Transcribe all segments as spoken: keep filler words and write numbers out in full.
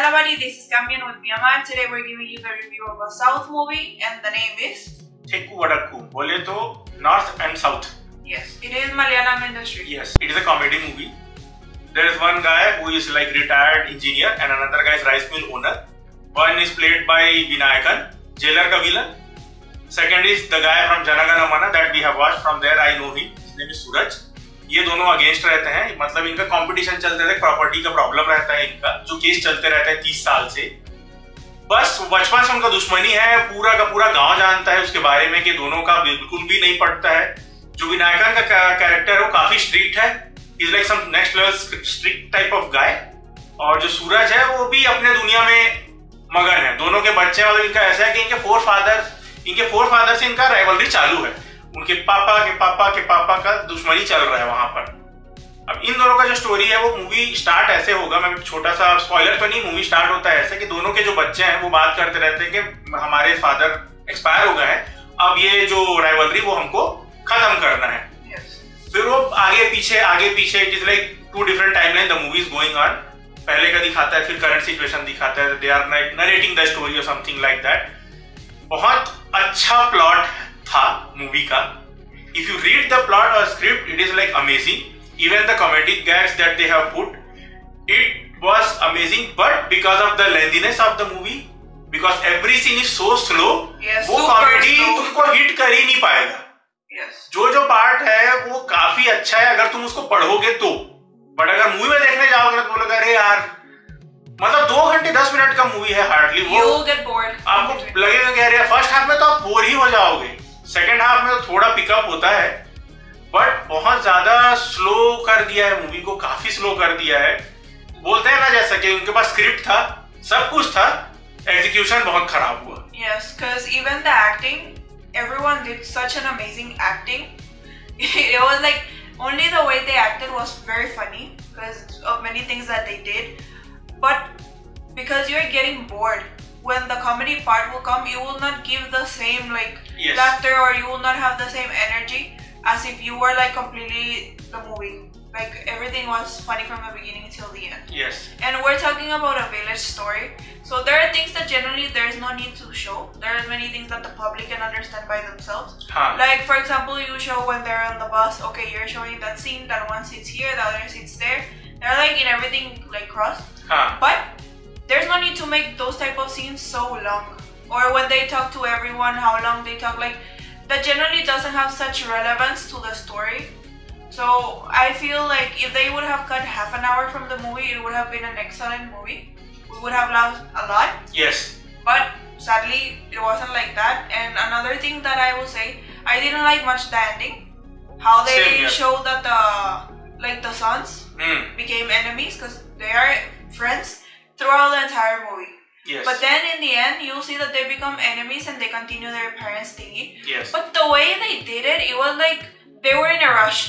Malavadi, this is Kamyan with me, Aman. Today we're giving you the review of a South movie and the name is Thekku Vadakku. Bole to North and South. Yes, it is Malayalam industry. Yes, it is a comedy movie. There is one guy who is like retired engineer and another guy is rice mill owner. One is played by Vinayakan, jailer ka villain. Second is the guy from Jananganamana that we have watched. From there I know him. His name is Suraj. ये दोनों against रहते हैं, मतलब इनका competition चलते रहता है, property का प्रॉब्लम रहता है इनका, जो केस चलते रहता है तीस साल से। बस बचपन से उनका दुश्मनी है, पूरा का पूरा गांव जानता है उसके बारे में कि दोनों का बिल्कुल भी नहीं पड़ता है। जो विनायकन का कैरेक्टर है वो काफी स्ट्रिक्ट है, is like some next level strict type of guy, और जो सूरज है वो भी अपने दुनिया में मगन है। दोनों के बच्चे, मतलब इनका ऐसा है कि इनके फोर फादर इनके फोर फादर से इनका राइवलरी चालू है, उनके पापा के पापा के पापा का दुश्मनी चल रहा है वहां पर। अब इन दोनों का जो स्टोरी है वो मूवी स्टार्ट ऐसे होगा, मैं छोटा सा स्पॉइलर तो नहीं, मूवी स्टार्ट होता है ऐसे कि दोनों के जो बच्चे हैं वो बात करते रहते हैं कि हमारे फादर एक्सपायर हो गए हैं, अब ये जो राइवलरी वो हमको खत्म करना है। yes. फिर वो आगे पीछे आगे पीछे it is like two different timeline the movie is going on, पहले का दिखाता है फिर करंट सिचुएशन दिखाता है, they are narrating the story और समथिंग लाइक दैट। बहुत अच्छा प्लॉट था मूवी का। If you read the plot और script it is like amazing, even the comedic gags that they have put it was amazing, but because of the lengthiness of the movie, because every scene is so slow, वो comedy तुमको hit कर ही नहीं पाएगा। yes. जो जो part है वो काफी अच्छा है अगर तुम उसको पढ़ोगे तो, बट अगर मूवी में देखने जाओगे तो बोलोगे अरे यार, मतलब दो घंटे दस मिनट का मूवी है हार्डली, वो आपको लगेगा कि अरे फर्स्ट हाफ में तो आप बोर ही हो जाओगे, सेकेंड हाफ में थोड़ा पिकअप होता है, बट बहुत ज्यादा स्लो कर दिया है मूवी को, काफी स्लो कर दिया है। बोलते हैं ना जैसा कि उनके पास स्क्रिप्ट था, सब कुछ था, एग्जीक्यूशन बहुत खराब हुआ। Yes, cuz even the acting, everyone did such an amazing acting. It was like only the way they acted was very funny cuz of many things that they did, but because you're getting bored when the comedy part will come, you will not give the same like yes. laughter, or you will not have the same energy as if you were like completely the movie, like everything was funny from the beginning till the end. Yes. And we're talking about a village story, so there are things that generally there is no need to show. There are many things that the public can understand by themselves. Huh. Like for example, you show when they're on the bus, okay, you're showing that scene, that one sits here, the other sits there, they're like in everything like crossed. Huh. But there's no need to make those type of scenes so long, or when they talk to everyone, how long they talk, like that generally doesn't have such relevance to the story. So I feel like if they would have cut half an hour from the movie, it would have been an excellent movie. We would have laughed a lot. Yes. But sadly, it wasn't like that. And another thing that I will say, I didn't like much the ending, how they Same, yeah. show that the like the sons mm. became enemies, because they are friends throughout the entire movie. Yes. But then in the end you'll see that they become enemies and they continue their parents thingy. Yes. But the way they did it, it was like they were in a rush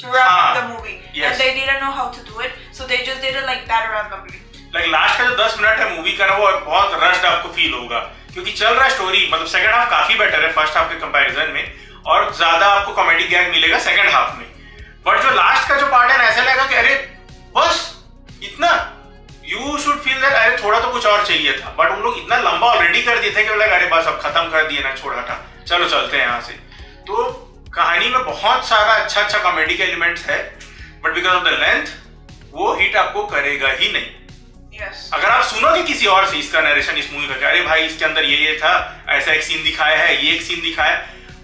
to wrap ah, up the movie. Yes. And they didn't know how to do it, so they just did it like that randomly. Like last का जो दस minute है movie का ना, वो बहुत rushed आपको feel होगा, क्योंकि चल रहा स्टोरी, मतलब सेकंड हाफ काफी बेटर है फर्स्ट हाफ के कंपैरिजन में, और ज्यादा आपको कॉमेडी गैग मिलेगा सेकंड हाफ में। बट जो लास्ट का जो पार्ट है ऐसा लगा कि अरे बस इतना, You should feel that अरे थोड़ा तो कुछ और चाहिए था, बट उन लोग इतना लंबा ऑलरेडी कर दिए थे कि लगा अरे बस अब खत्म कर दिया ना, छोड़ा था, चलो चलते हैं यहाँ से। तो कहानी में बहुत सारा अच्छा अच्छा कॉमेडी के एलिमेंट्स है, but because of the length वो हिट आपको करेगा ही नहीं। yes. अगर आप सुनोगे किसी और से इसका नरेशन इस मूवी का, अरे भाई इसके अंदर ये ये था, ऐसा एक सीन दिखाया है, ये एक सीन दिखाया,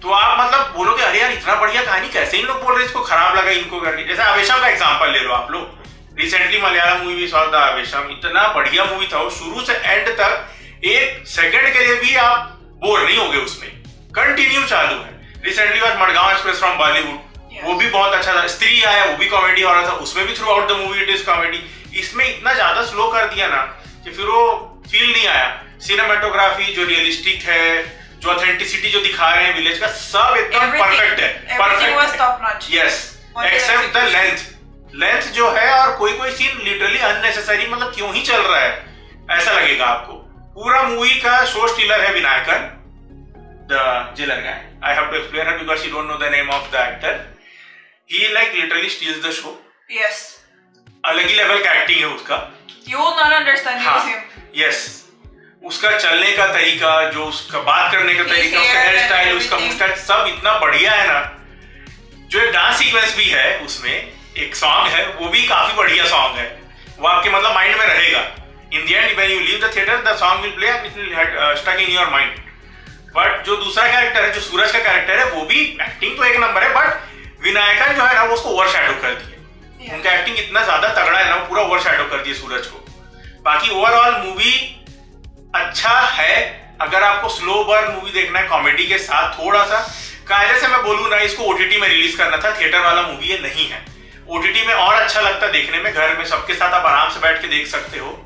तो आप मतलब बोलोगे अरे यार इतना बढ़िया कहानी कैसे इन लोग बोल रहे, इसको खराब लगा इनको करके। जैसे आवेशम का एग्जाम्पल ले लो आप लोग, रिसेंटली मलयालम मूवी भी सॉ द आवेशम, इतना बढ़िया मूवी था, शुरू से एंड तक एक सेकंड के लिए भी आप बोर नहीं होगे, उसमें कंटिन्यू चालू है। Recently was Madgaon express from Bollywood, वो भी बहुत अच्छा था। स्त्री आया, वो भी कॉमेडी हो रहा था, उसमें भी throughout the movie it is comedy. इसमें इतना ज्यादा स्लो कर दिया ना कि फिर वो फील नहीं आया। सिनेमेटोग्राफी जो रियलिस्टिक है, जो ऑथेंटिसिटी जो दिखा रहे हैं विलेज का, सब एकदम परफेक्ट है, perfect. Yes, except the length length जो है, और कोई कोई सीन लिटरली अननेसेसरी, मतलब क्यों ही चल रहा है ऐसा लगेगा आपको। पूरा मूवी का शो स्टीलर है Vinayakan, the jailer guy. I have to explain her because she don't know the name of the actor. He like literally steals the show. Yes, अलग ही लेवल का एक्टिंग है उसका। you're not understanding हाँ, him. Yes. उसका चलने का तरीका, जो उसका बात करने का तरीका, उसका हेयर स्टाइल, उसका मुस्कान, सब इतना बढ़िया है ना। जो एक डांस सीक्वेंस भी है उसमें, एक सॉन्ग है, वो भी काफी बढ़िया सॉन्ग है। वो आपके मतलब माइंड में रहेगा। In the end, when you leave the theater, the song will play and it will uh, stuck in your mind. But जो दूसरा कैरेक्टर है, जो सूरज का कैरेक्टर है, वो भी एक्टिंग तो एक नंबर है, बट विनायकन जो है ना, वो उसको ओवरशैडो कर दिए। उनका एक्टिंग इतना ज्यादा तगड़ा है ना, वो पूरा ओवरशैडो कर दिए सूरज को। बाकी ओवरऑल मूवी अच्छा है। अगर आपको स्लो बर्न मूवी देखना है कॉमेडी के साथ, थोड़ा सा कायदे से मैं बोलूँ ना, इसको ओटीटी में रिलीज करना था। थिएटर वाला मूवी ये नहीं है। ओटीटी में और अच्छा लगता देखने में, घर में सबके साथ आप आराम से बैठ के देख सकते हो।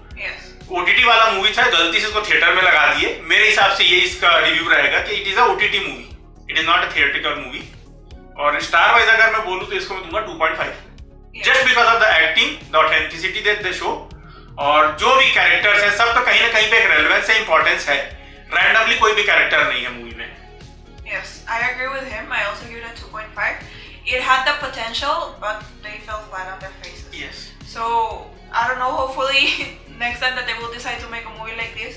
OTT yes. वाला मूवी था, गलती से इसको थिएटर में लगा दिए। मेरे हिसाब से ये इसका रिव्यू रहेगा कि it is a OTT movie, it is not a theatrical movie. और स्टार वाइज अगर मैं बोलूँ तो इसको मैं दूंगा two point five, just because of the acting, the authenticity that they show, और जो भी कैरेक्टर्स हैं सबका कहीं ना कहीं पे एक रेलेवेंस है, इंपॉर्टेंस है। रैंडमली कोई भी कैरेक्टर नहीं है मूवी में। Yes, I agree with him. I also give it a two point five. It had the potential, but they fell flat on their faces. Yes. So I don't know. Hopefully next time that they will decide to make a movie like this,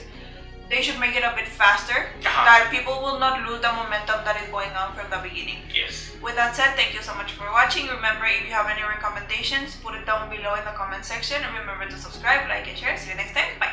they should make it a bit faster, uh-huh. that people will not lose the momentum that is going on from the beginning. Yes. With that said, thank you so much for watching. Remember, if you have any recommendations, put it down below in the comment section, and remember to subscribe, like and share. See you next time. Bye.